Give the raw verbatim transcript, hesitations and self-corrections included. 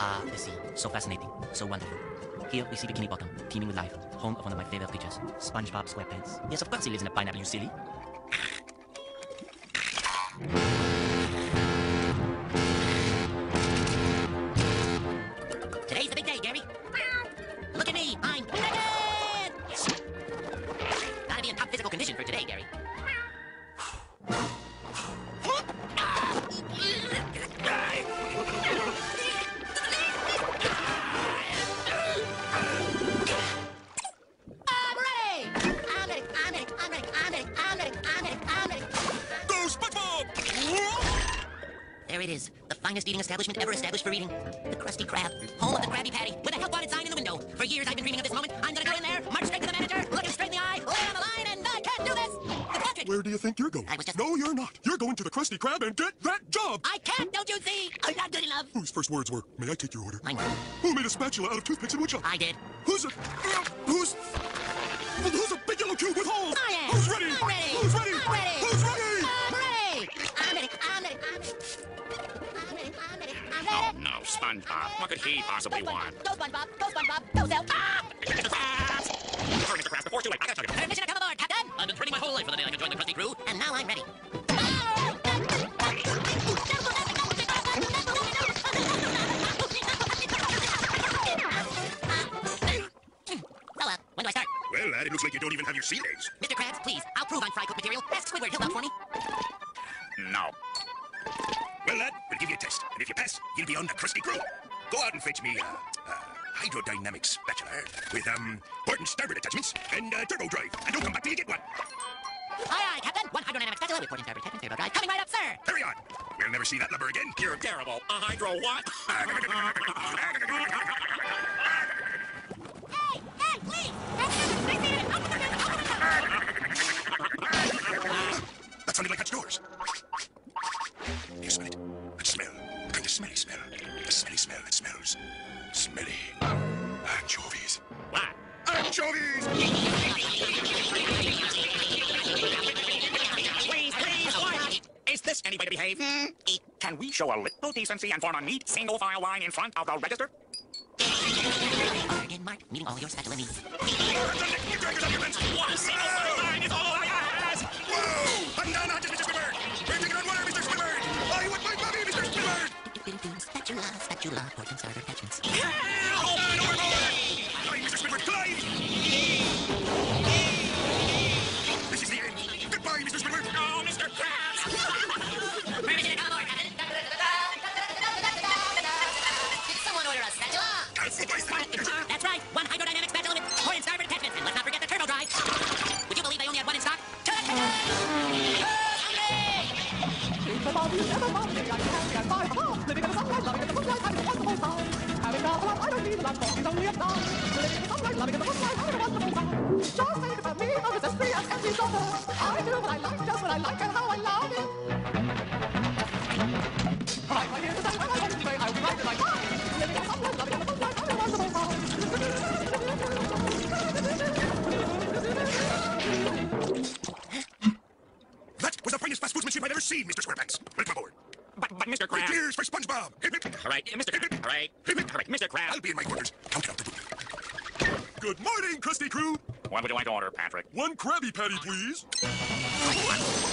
Ah, the sea. So fascinating. So wonderful. Here we see Bikini Bottom, teeming with life, home of one of my favorite creatures, SpongeBob SquarePants. Yes, of course he lives in a pineapple, you silly. Today's the big day, Gary. Look at me, I'm naked! Gotta be in top physical condition for today, Gary. There it is, the finest eating establishment ever established for eating. The Krusty Crab, home of the Krabby Patty, with a help wanted sign in the window. For years I've been dreaming of this moment. I'm gonna go in there, march straight to the manager, look him straight in the eye, lay on the line, and I can't do this! The Patrick! Where do you think you're going? I was just... No, you're not. You're going to the Krusty Crab and get that job! I can't, don't you see? I'm not good enough. Whose first words were, may I take your order? Mine were. Who made a spatula out of toothpicks and woodchuck? I did. Who's a... Uh, who's... Well, who's a big yellow cube with holes? I am! Who's ready? I'm ready! Who's ready? I'm ready! Who's ready? I'm ready! I'm ready! I'm ready! I'm ready! Oh no, SpongeBob! What could he possibly go want? Go SpongeBob! Go SpongeBob! Go Zell! Ah! Sorry, Mister Krabs, before too late, I gotta talk about it. Mission to come aboard, Captain! I've been training my whole life for the day I can join the Krusty Crew, and now I'm ready. Oh well, when do I start? Well, lad, it looks like you don't even have your sea legs. Mister Krabs, please, I'll prove I'm fry-cooked material. Ask Squidward, he'll help for me. No. Well, lad, we'll give you a test, and if you pass, you'll be on the Krusty Crew. Go out and fetch me a uh, uh, hydrodynamic spatula with um port and starboard attachments and uh, turbo drive, and don't come back till you get one. Aye, aye, Captain. One hydrodynamic spatula with port and starboard attachments, turbo drive, coming right up, sir. Hurry on. We'll never see that lever again. You're terrible. A hydro what? Hey, hey, please! That sounded like Dutch doors. You smell it? That smell. A kind of smelly smell. A smelly smell that smells. Smelly. Anchovies. What? Anchovies! Please, please, what? Is this any way to behave? Mm. Can we show a little decency and form a neat single file line in front of the register? Again, Mark, meeting all your spatula needs. What a single file line is all I ask! Whoa! I'm done, I just Mister Squidward! We're taking on water, Mister Squidward! Spatula, spatula, port and starboard attachments. Help! Man overboard! Fly, Mister Squidward, fly! This is the end. Goodbye, Mister Squidward. No, Mister Krabs! Where did you come, Captain? Did someone order a spatula? That's, That's right. One hydrodynamic spatula with port and starboard attachments. And let's not forget the turbo drive. Would you believe I only had one in stock? To the kitchen! That was the finest fast food machine I've ever seen, Mister SquarePants. Welcome aboard. But, but, Mister Krabs. Here's for SpongeBob. All right, Mister Krabs. All right, all right, Mister Krabs. I'll be in my quarters. Count out the food. Good morning, Krusty Crew. What would you like to order, Patrick? One Krabby Patty, please.